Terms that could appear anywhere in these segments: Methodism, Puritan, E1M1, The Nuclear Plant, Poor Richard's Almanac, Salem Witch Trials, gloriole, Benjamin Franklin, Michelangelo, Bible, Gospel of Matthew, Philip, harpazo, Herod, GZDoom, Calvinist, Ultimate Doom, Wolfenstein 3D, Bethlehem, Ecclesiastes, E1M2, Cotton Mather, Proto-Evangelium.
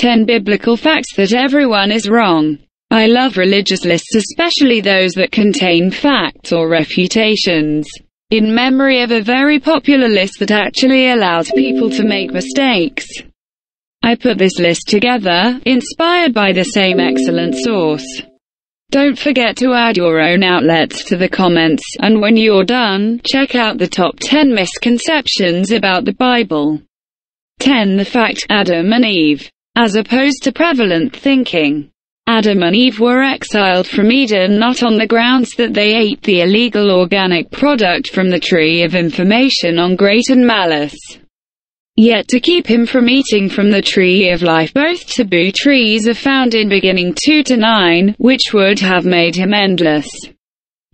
10 Biblical Facts That Everyone Is Wrong. I love religious lists, especially those that contain facts or refutations. In memory of a very popular list that actually allows people to make mistakes, I put this list together, inspired by the same excellent source. Don't forget to add your own outlets to the comments, and when you're done, check out the top 10 misconceptions about the Bible. 10. The fact, Adam and Eve. As opposed to prevalent thinking, Adam and Eve were exiled from Eden not on the grounds that they ate the illegal organic product from the tree of information on great and malice, yet to keep him from eating from the tree of life. Both taboo trees are found in beginning 2 to 9, which would have made him endless.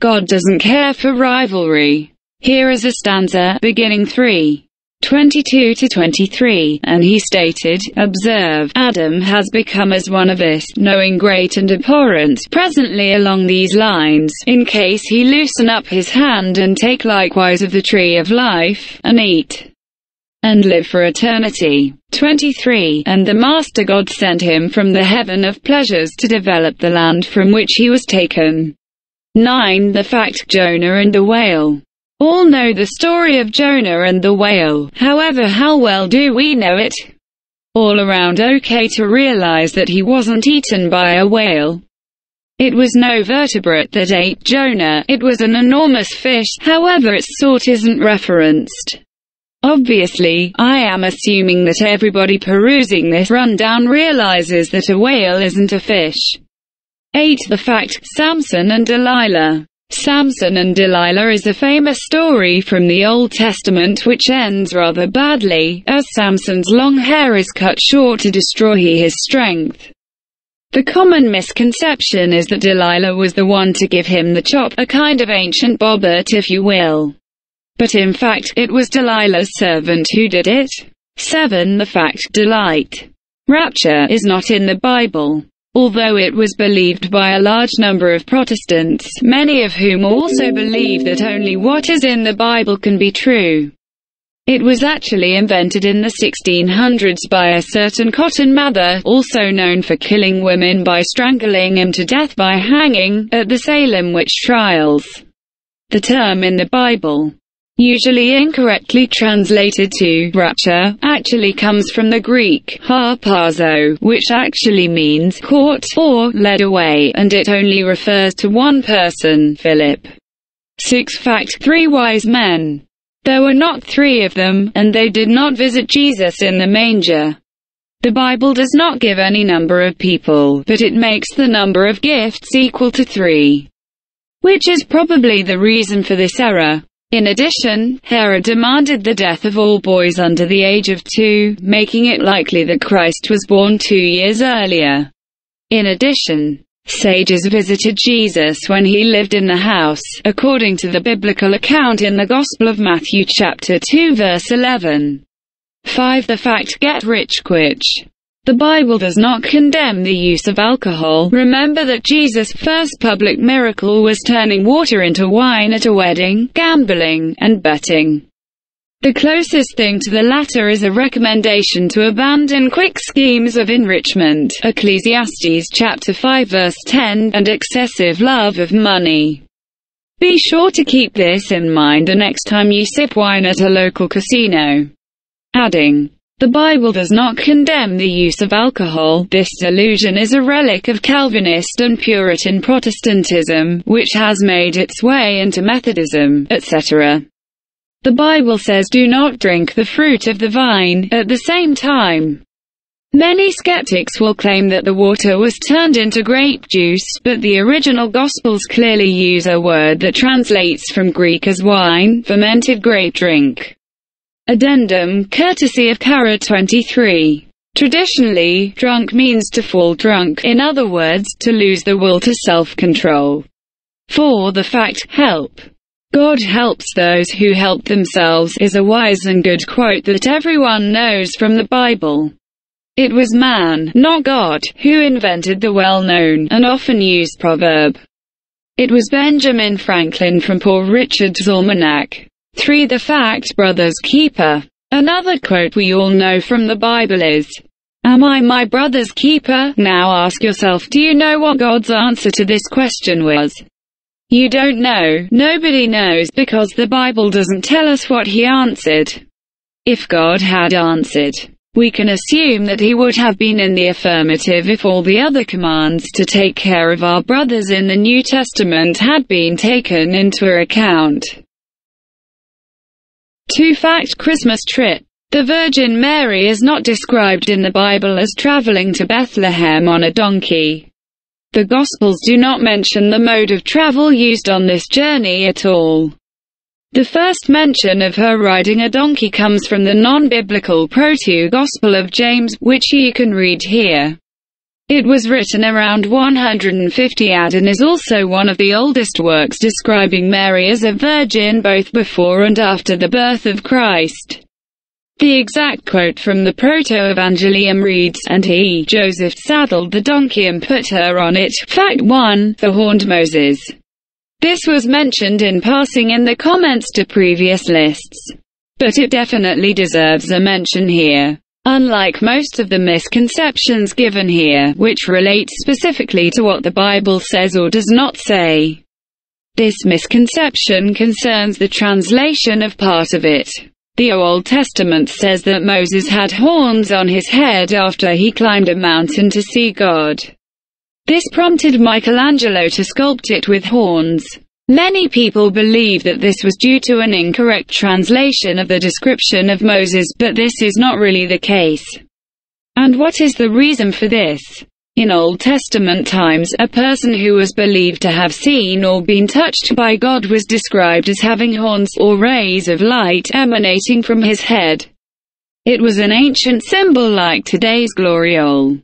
God doesn't care for rivalry. Here is a stanza, beginning 3:22 to 23, and he stated, observe, Adam has become as one of us, knowing great and abhorrence. Presently along these lines, in case he loosen up his hand and take likewise of the tree of life, and eat, and live for eternity. 23. And the Master God sent him from the heaven of pleasures to develop the land from which he was taken. 9. The fact, Jonah and the whale. All know the story of Jonah and the whale, however how well do we know it? All around okay to realize that he wasn't eaten by a whale. It was no vertebrate that ate Jonah, it was an enormous fish, however its sort isn't referenced. Obviously, I am assuming that everybody perusing this rundown realizes that a whale isn't a fish. 8. The fact, Samson and Delilah. Samson and Delilah is a famous story from the Old Testament which ends rather badly, as Samson's long hair is cut short to destroy his strength. The common misconception is that Delilah was the one to give him the chop, a kind of ancient bobbert if you will. But in fact, it was Delilah's servant who did it. 7. The fact, delight. Rapture is not in the Bible. Although it was believed by a large number of Protestants, many of whom also believe that only what is in the Bible can be true, it was actually invented in the 1600s by a certain Cotton Mather, also known for killing women by strangling him to death by hanging, at the Salem Witch Trials. The term in the Bible, usually incorrectly translated to rapture, actually comes from the Greek harpazo, which actually means caught or led away, and it only refers to one person, Philip. 6. Fact, 3 wise men. There were not 3 of them, and they did not visit Jesus in the manger. The Bible does not give any number of people, but it makes the number of gifts equal to 3, which is probably the reason for this error. In addition, Herod demanded the death of all boys under the age of 2, making it likely that Christ was born 2 years earlier. In addition, sages visited Jesus when he lived in the house, according to the biblical account in the Gospel of Matthew chapter 2 verse 11. 5. The fact, get rich quick. The Bible does not condemn the use of alcohol. Remember that Jesus' first public miracle was turning water into wine at a wedding, gambling, and betting. The closest thing to the latter is a recommendation to abandon quick schemes of enrichment, Ecclesiastes chapter 5 verse 10, and excessive love of money. Be sure to keep this in mind the next time you sip wine at a local casino. Adding, the Bible does not condemn the use of alcohol. This delusion is a relic of Calvinist and Puritan Protestantism, which has made its way into Methodism, etc. The Bible says do not drink the fruit of the vine. At the same time, many skeptics will claim that the water was turned into grape juice, but the original Gospels clearly use a word that translates from Greek as wine, fermented grape drink. Addendum courtesy of Cara 23. Traditionally, drunk means to fall drunk, in other words, to lose the will to self-control. 4. The fact, help. God helps those who help themselves is a wise and good quote that everyone knows from the Bible. It was man, not God, who invented the well-known and often used proverb. It was Benjamin Franklin from Poor Richard's Almanac. 3. The fact, brother's keeper. Another quote we all know from the Bible is, Am I my brother's keeper? Now ask yourself, do you know what God's answer to this question was? You don't know. Nobody knows, because the Bible doesn't tell us what he answered. If God had answered, we can assume that he would have been in the affirmative if all the other commands to take care of our brothers in the New Testament had been taken into account. 2-Fact Christmas Trip. The Virgin Mary is not described in the Bible as traveling to Bethlehem on a donkey. The Gospels do not mention the mode of travel used on this journey at all. The first mention of her riding a donkey comes from the non-biblical proto-Gospel of James, which you can read here. It was written around 150 AD and is also one of the oldest works describing Mary as a virgin both before and after the birth of Christ. The exact quote from the Proto-Evangelium reads, "And he, Joseph, saddled the donkey and put her on it." Fact 1. The horned Moses. This was mentioned in passing in the comments to previous lists, but it definitely deserves a mention here. Unlike most of the misconceptions given here, which relate specifically to what the Bible says or does not say, this misconception concerns the translation of part of it. The Old Testament says that Moses had horns on his head after he climbed a mountain to see God. This prompted Michelangelo to sculpt it with horns. Many people believe that this was due to an incorrect translation of the description of Moses, but this is not really the case. And what is the reason for this? In Old Testament times, a person who was believed to have seen or been touched by God was described as having horns or rays of light emanating from his head. It was an ancient symbol like today's gloriole.